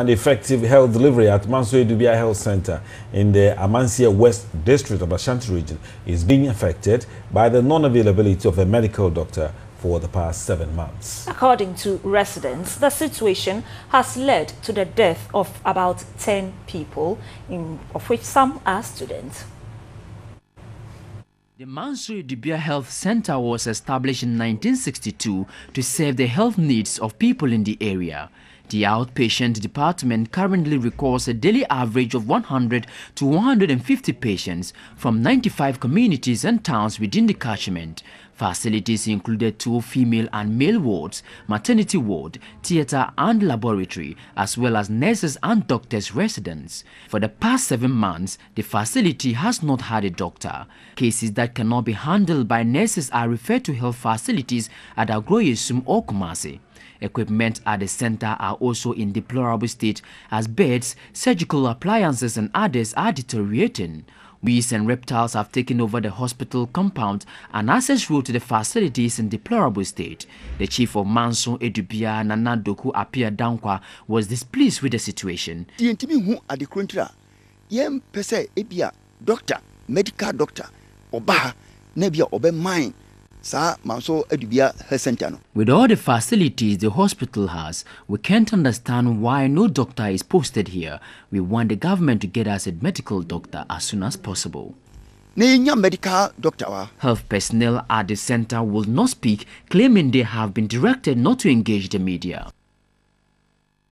and effective health delivery at Manso-Adubia Health Center in the Amansie West District of Ashanti region is being affected by the non-availability of a medical doctor for the past 7 months. According to residents, the situation has led to the death of about 10 people, of which some are students. The Manso-Adubia Health Center was established in 1962 to serve the health needs of people in the area. The outpatient department currently records a daily average of 100 to 150 patients from 95 communities and towns within the catchment. Facilities included 2 female and male wards, maternity ward, theatre and laboratory, as well as nurses and doctors' residents. For the past 7 months, the facility has not had a doctor. Cases that cannot be handled by nurses are referred to health facilities at Agroyesum or Kumasi. Equipment at the center are also in deplorable state as beds, surgical appliances and others are deteriorating. Weeds and reptiles have taken over the hospital compound and access road to the facility is in deplorable state. The chief of Manso-Adubia, Nanadoku Apia Dankwa, was displeased with the situation. Medical doctor, with all the facilities the hospital has, we can't understand why no doctor is posted here. We want the government to get us a medical doctor as soon as possible. Health personnel at the center will not speak, claiming they have been directed not to engage the media.